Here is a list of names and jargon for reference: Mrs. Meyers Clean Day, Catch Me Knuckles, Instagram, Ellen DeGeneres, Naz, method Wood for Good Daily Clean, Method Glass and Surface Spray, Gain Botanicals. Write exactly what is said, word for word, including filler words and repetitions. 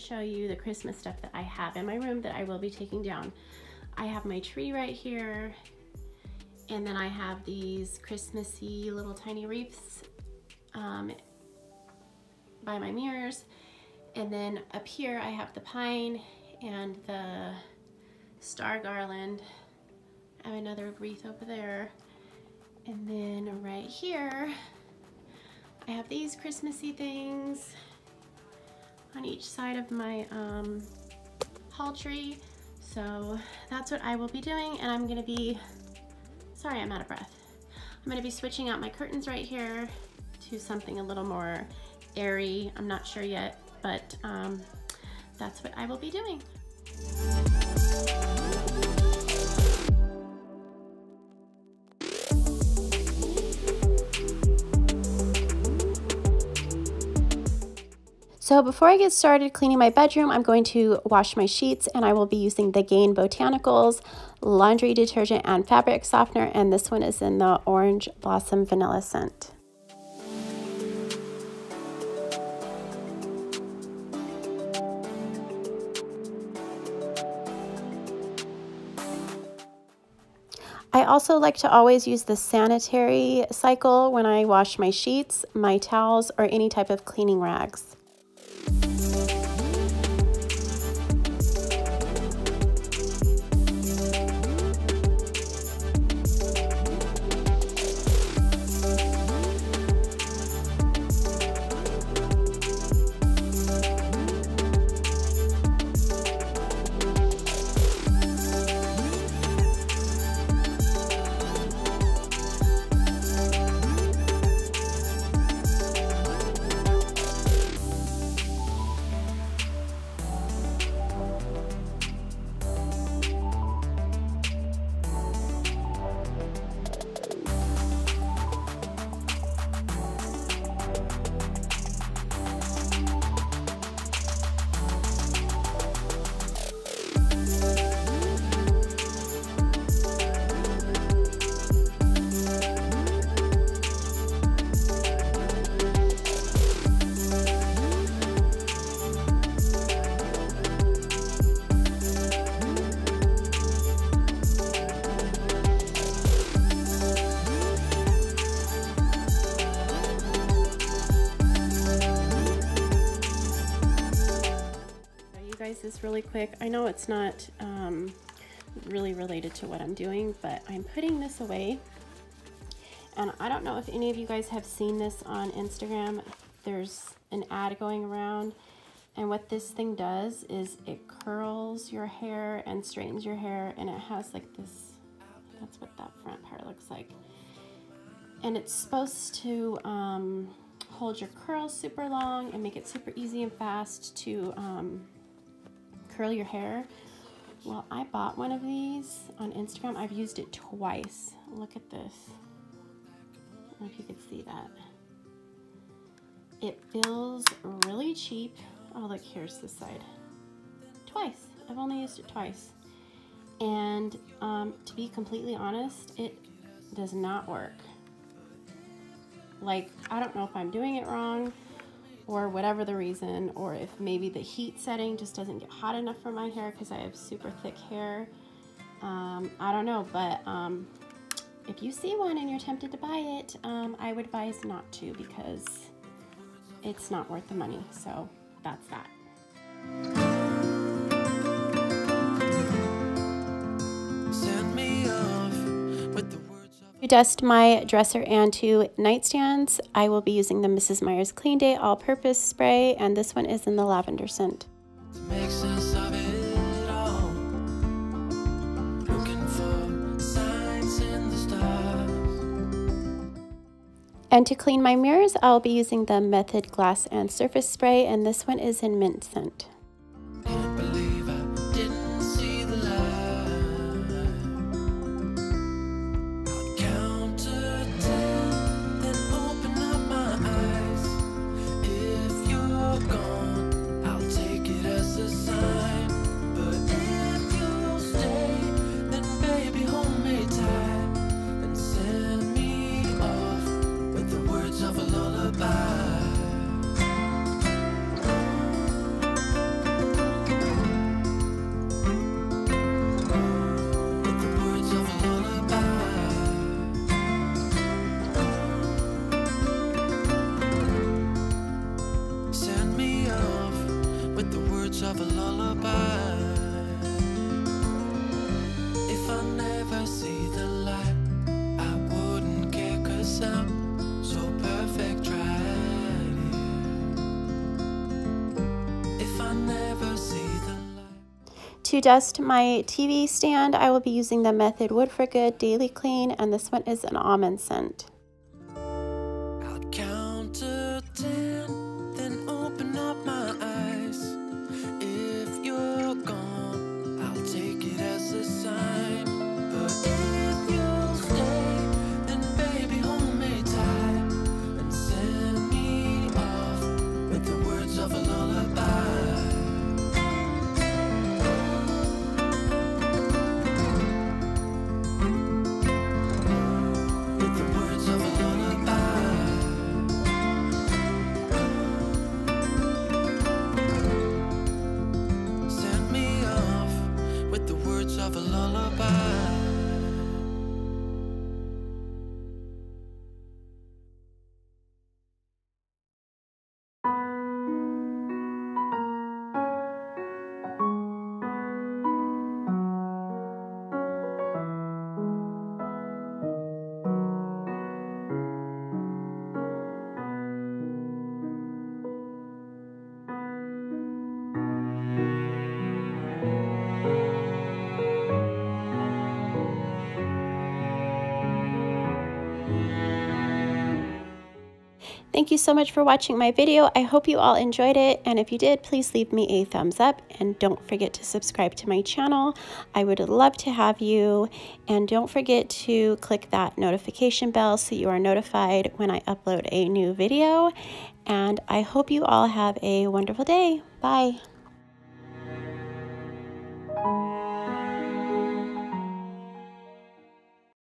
show you the Christmas stuff that I have in my room that I will be taking down. I have my tree right here, and then I have these Christmassy little tiny wreaths um, by my mirrors. And then up here I have the pine and the star garland. I have another wreath over there. And then right here, I have these Christmassy things on each side of my um, hall tree. So that's what I will be doing, and I'm gonna be, sorry, I'm out of breath. I'm gonna be switching out my curtains right here to something a little more airy. I'm not sure yet, but um, that's what I will be doing. So before I get started cleaning my bedroom, I'm going to wash my sheets, and I will be using the Gain Botanicals laundry detergent and fabric softener, and this one is in the Orange Blossom Vanilla scent. I also like to always use the sanitary cycle when I wash my sheets, my towels, or any type of cleaning rags. This really quick. I know it's not um, really related to what I'm doing, but I'm putting this away, and I don't know if any of you guys have seen this on Instagram. There's an ad going around, and what this thing does is it curls your hair and straightens your hair, and it has like this, that's what that front part looks like, and it's supposed to um, hold your curls super long and make it super easy and fast to um, curl your hair. Well, I bought one of these on Instagram. I've used it twice. Look at this. I don't know if you can see that. It feels really cheap. Oh, look, here's this side. Twice. I've only used it twice. And um, to be completely honest, it does not work. Like, I don't know if I'm doing it wrong, or whatever the reason, or if maybe the heat setting just doesn't get hot enough for my hair because I have super thick hair. Um, I don't know, but um, if you see one and you're tempted to buy it, um, I would advise not to, because it's not worth the money. So that's that. To dust my dresser and two nightstands, I will be using the Missus Meyers Clean Day All-Purpose Spray, and this one is in the lavender scent. And to clean my mirrors, I'll be using the Method Glass and Surface Spray, and this one is in mint scent. Of a lullaby. a lullaby. If I never see the light, I wouldn't care, 'cause I'm so perfect right here. If I never see the light. To dust my T V stand, I will be using the Method Wood for Good Daily Clean, and this one is an almond scent. Thank you so much for watching my video. I hope you all enjoyed it, and if you did, please leave me a thumbs up and don't forget to subscribe to my channel. I would love to have you, and don't forget to click that notification bell so you are notified when I upload a new video, and I hope you all have a wonderful day. Bye.